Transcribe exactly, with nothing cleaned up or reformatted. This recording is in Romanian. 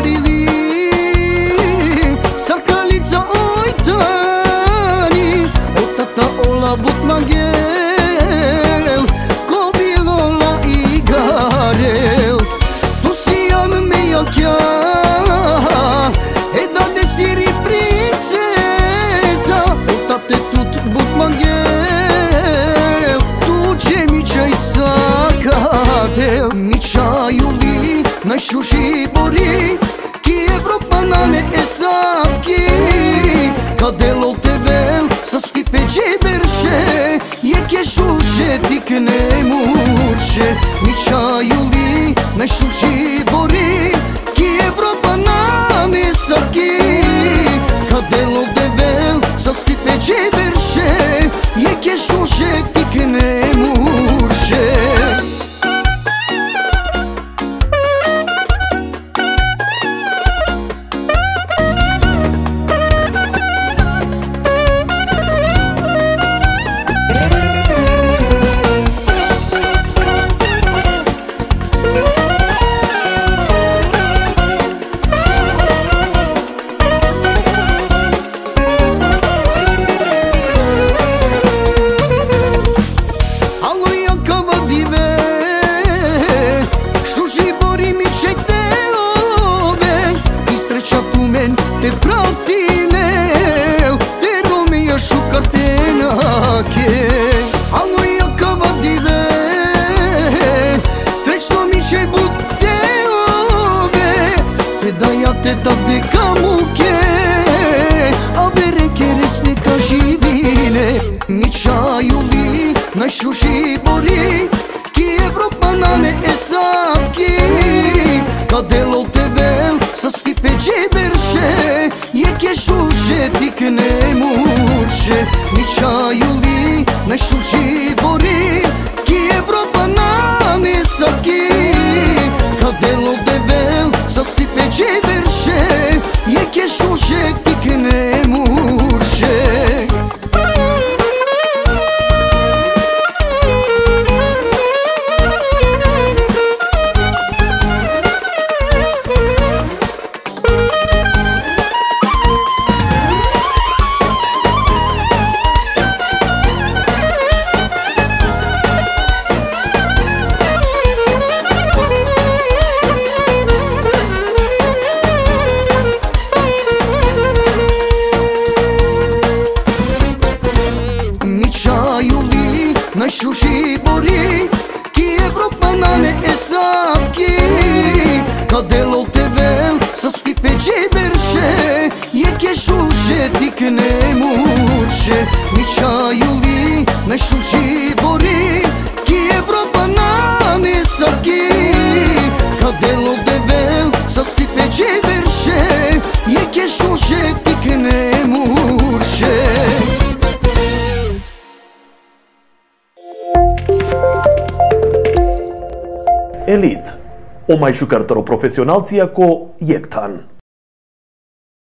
ridic, sarkalica oj tani, o tata ola but magev, ko bilola igarev. Tu si jam mejakja, e da te siri princeza, o tate tut but magev, tu će mi čaj sakatev, mi čaju li našu šibori, ki Evropa na ne esaki, kad delo tevel sa stipe džeberše, je kešuše ti kne murše, mi čaju li našu šibori, ki Evropa na ne esaki, kad delo tevel sa stipe džeberše, je kešuše ti kne murše. Elite, o mai šukartaro profesionalci ako jektan.